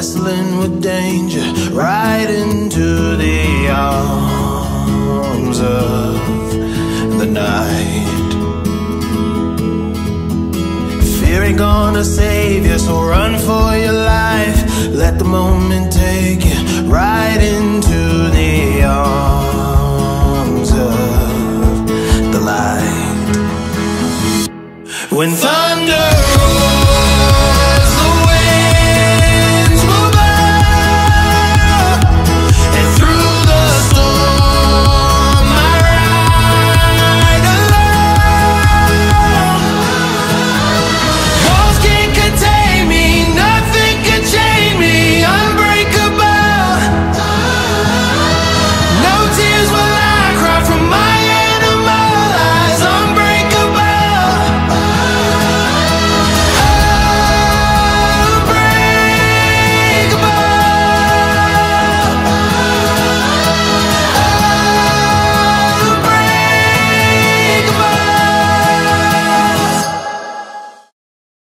wrestling with danger, right into the arms of the night. Fear ain't gonna save you, so run for your life. Let the moment take you right into the arms of the light. When